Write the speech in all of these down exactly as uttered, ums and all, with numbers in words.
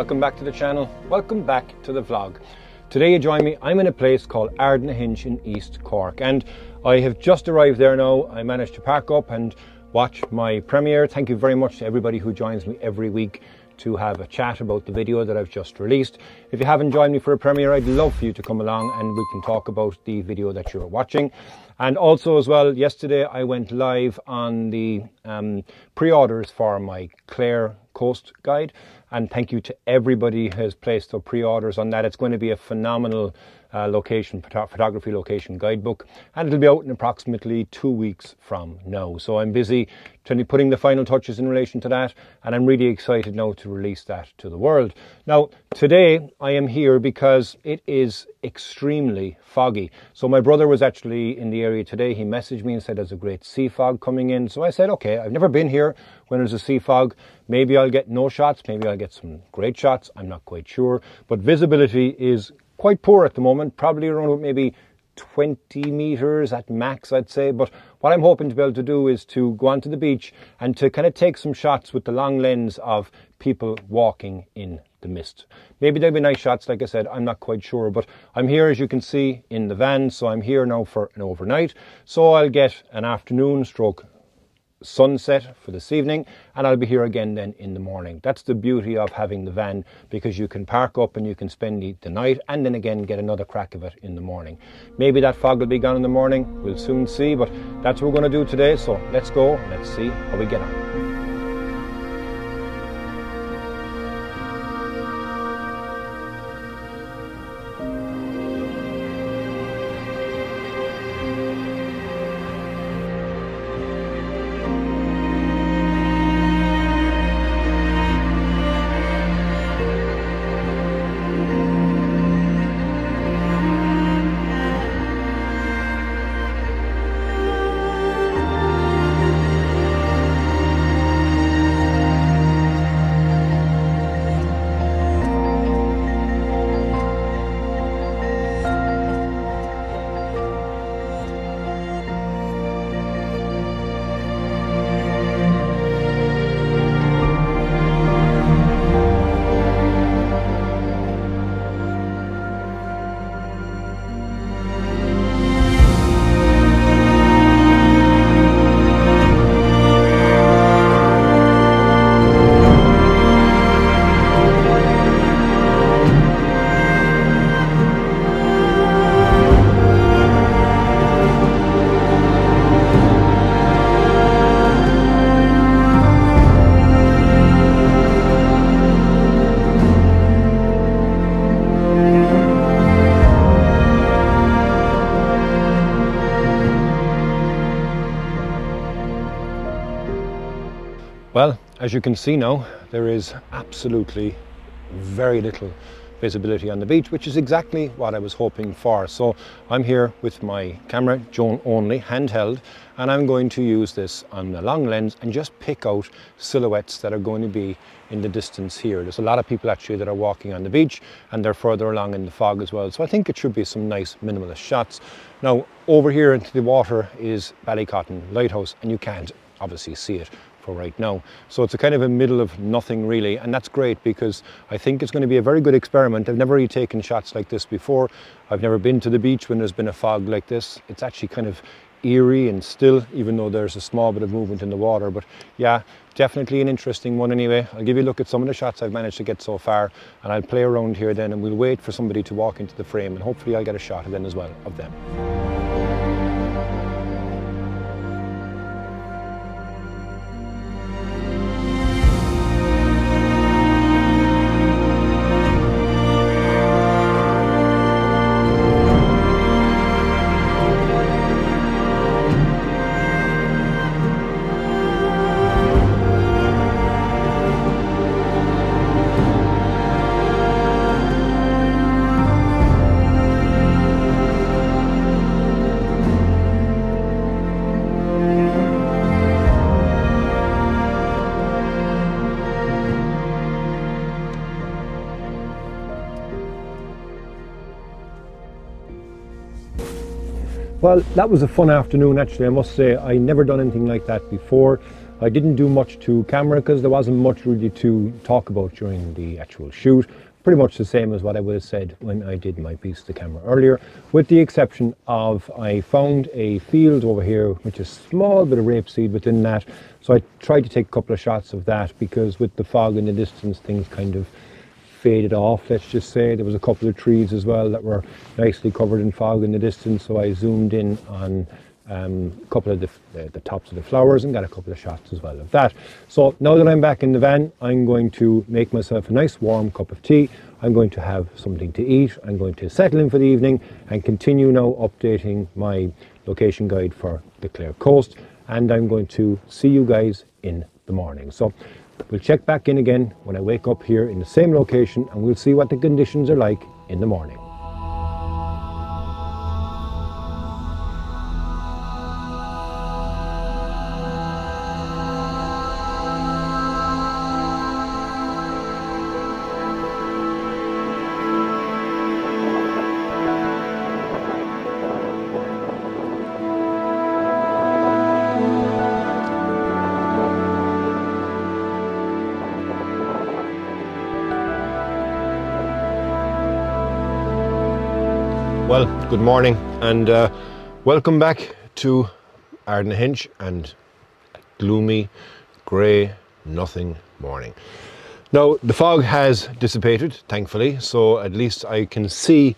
Welcome back to the channel, welcome back to the vlog. Today you join me, I'm in a place called Ardnahinch in East Cork, and I have just arrived there now. I managed to park up and watch my premiere. Thank you very much to everybody who joins me every week to have a chat about the video that I've just released. If you haven't joined me for a premiere, I'd love for you to come along and we can talk about the video that you're watching. And also as well, yesterday I went live on the um, pre-orders for my Clare Coast Guide, and thank you to everybody who has placed their pre-orders on that. It's going to be a phenomenal uh, location, photography location guidebook, and it'll be out in approximately two weeks from now. So I'm busy putting the final touches in relation to that, and I'm really excited now to release that to the world. Now today I am here because it is extremely foggy. So my brother was actually in the area today. He messaged me and said there's a great sea fog coming in. So I said, okay, I've never been here when there's a sea fog. Maybe I'll get no shots, maybe I'll get some great shots, I'm not quite sure. But visibility is quite poor at the moment, probably around maybe twenty meters at max, I'd say. But what I'm hoping to be able to do is to go onto the beach and to kind of take some shots with the long lens of people walking in the mist. Maybe they'll be nice shots, like I said, I'm not quite sure. But I'm here, as you can see, in the van, so I'm here now for an overnight. So I'll get an afternoon stroke sunset for this evening, and I'll be here again then in the morning. That's the beauty of having the van, because you can park up and you can spend the, the night and then again get another crack of it in the morning. Maybe that fog will be gone in the morning, we'll soon see, but that's what we're going to do today. So let's go, let's see how we get on. Well, as you can see now, there is absolutely very little visibility on the beach, which is exactly what I was hoping for. So I'm here with my camera, drone only, handheld, and I'm going to use this on a long lens and just pick out silhouettes that are going to be in the distance here. There's a lot of people actually that are walking on the beach, and they're further along in the fog as well. So I think it should be some nice minimalist shots. Now, over here into the water is Ballycotton Lighthouse, and you can't obviously see it for right now. So it's a kind of a middle of nothing really, and that's great because I think it's going to be a very good experiment. I've never really taken shots like this before. I've never been to the beach when there's been a fog like this. It's actually kind of eerie and still, even though there's a small bit of movement in the water. But yeah, definitely an interesting one anyway. I'll give you a look at some of the shots I've managed to get so far, and I'll play around here then, and we'll wait for somebody to walk into the frame, and hopefully I'll get a shot then as well of them. Well, that was a fun afternoon actually, I must say. I never done anything like that before. I didn't do much to camera because there wasn't much really to talk about during the actual shoot. Pretty much the same as what I would have said when I did my piece to camera earlier, with the exception of I found a field over here which is a small bit of rapeseed within that, so I tried to take a couple of shots of that because with the fog in the distance things kind of faded off, let's just say. There was a couple of trees as well that were nicely covered in fog in the distance, so I zoomed in on Um, a couple of the, the, the tops of the flowers and got a couple of shots as well of that. So now that I'm back in the van, I'm going to make myself a nice warm cup of tea. I'm going to have something to eat. I'm going to settle in for the evening and continue now updating my location guide for the Clare coast. And I'm going to see you guys in the morning. So we'll check back in again when I wake up here in the same location, and we'll see what the conditions are like in the morning. Well, good morning and uh, welcome back to Ardnahinch and a gloomy, grey, nothing morning. Now, the fog has dissipated, thankfully, so at least I can see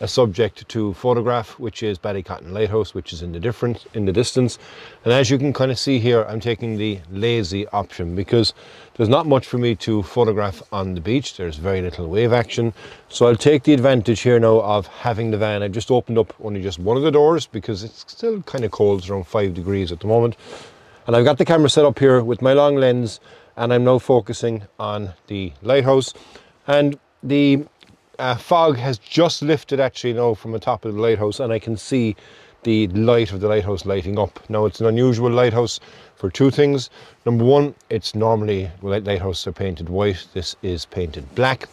a subject to photograph, which is Ballycotton Lighthouse, which is in the difference, in the distance. And as you can kind of see here, I'm taking the lazy option because there's not much for me to photograph on the beach. There's very little wave action. So I'll take the advantage here now of having the van. I've just opened up only just one of the doors because it's still kind of cold. It's around five degrees at the moment. And I've got the camera set up here with my long lens, and I'm now focusing on the lighthouse. And the Uh, fog has just lifted actually now from the top of the lighthouse, and I can see the light of the lighthouse lighting up. Now, it's an unusual lighthouse for two things. Number one, it's normally lighthouses are painted white, this is painted black.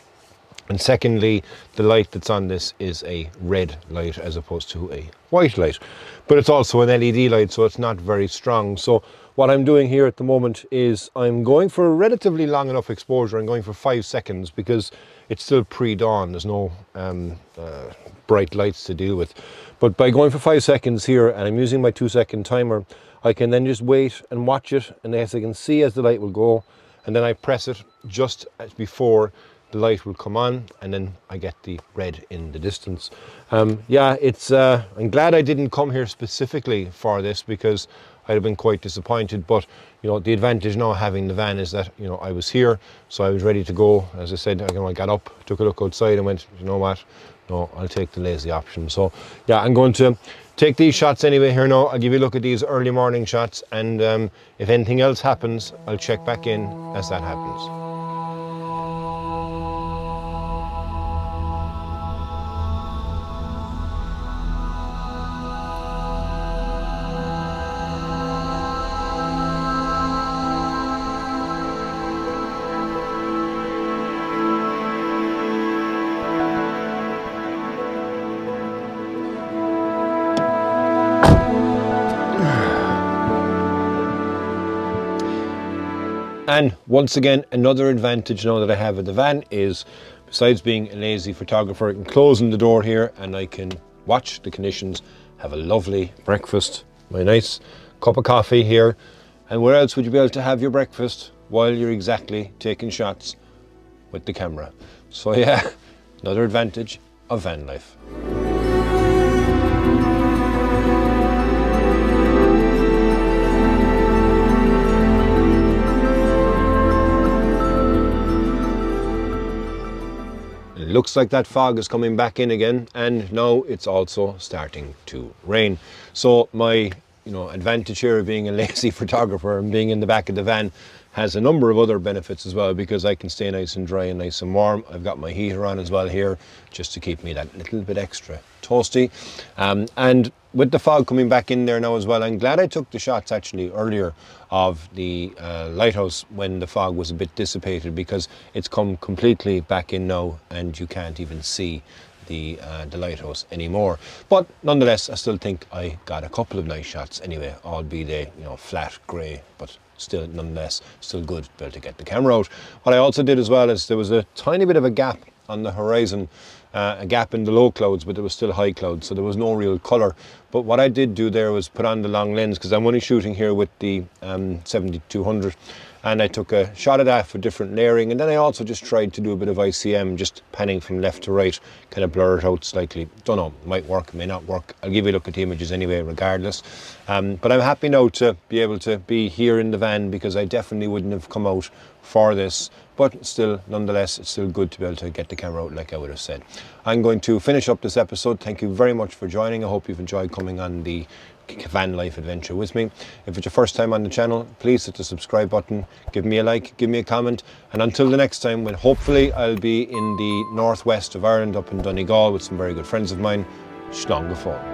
And secondly, the light that's on this is a red light as opposed to a white light. But it's also an L E D light, so it's not very strong. So what I'm doing here at the moment is I'm going for a relatively long enough exposure. I'm going for five seconds because it's still pre-dawn. There's no um, uh, bright lights to deal with. But by going for five seconds here, and I'm using my two second timer, I can then just wait and watch it. And as I can see as the light will go, and then I press it just as before the light will come on, and then I get the red in the distance. Um, yeah, it's. Uh, I'm glad I didn't come here specifically for this because I'd have been quite disappointed. But you know, the advantage now having the van is that you know I was here, so I was ready to go. As I said, you know, I got up, took a look outside, and went, you know what? No, I'll take the lazy option. So yeah, I'm going to take these shots anyway here now. I'll give you a look at these early morning shots, and um, if anything else happens, I'll check back in as that happens. And once again, another advantage now that I have of the van is, besides being a lazy photographer, I can close the door here and I can watch the conditions, have a lovely breakfast, my nice cup of coffee here. And where else would you be able to have your breakfast while you're exactly taking shots with the camera? So yeah, another advantage of van life. Looks like that fog is coming back in again, and now it's also starting to rain. So my you know advantage here of being a lazy photographer and being in the back of the van has a number of other benefits as well, because I can stay nice and dry and nice and warm. I've got my heater on as well here just to keep me that little bit extra toasty. Um, and with the fog coming back in there now as well, I'm glad I took the shots actually earlier of the uh, lighthouse when the fog was a bit dissipated, because it's come completely back in now and you can't even see the uh, the lighthouse anymore. But nonetheless, I still think I got a couple of nice shots anyway, albeit they, you know, flat grey, but still nonetheless still good to be able to get the camera out. What I also did as well is there was a tiny bit of a gap on the horizon, uh, a gap in the low clouds, but there was still high clouds, so there was no real colour. But what I did do there was put on the long lens, because I'm only shooting here with the um, seventy-two hundred, and I took a shot of that for different layering, and then I also just tried to do a bit of I C M, just panning from left to right, kind of blur it out slightly. Don't know, might work, may not work. I'll give you a look at the images anyway regardless. Um, but I'm happy now to be able to be here in the van, because I definitely wouldn't have come out for this, but still, nonetheless, it's still good to be able to get the camera out, like I would have said. I'm going to finish up this episode. Thank you very much for joining. I hope you've enjoyed coming on the van life adventure with me. If it's your first time on the channel, please hit the subscribe button, give me a like, give me a comment, and until the next time, when hopefully I'll be in the northwest of Ireland, up in Donegal, with some very good friends of mine, slán go fóill.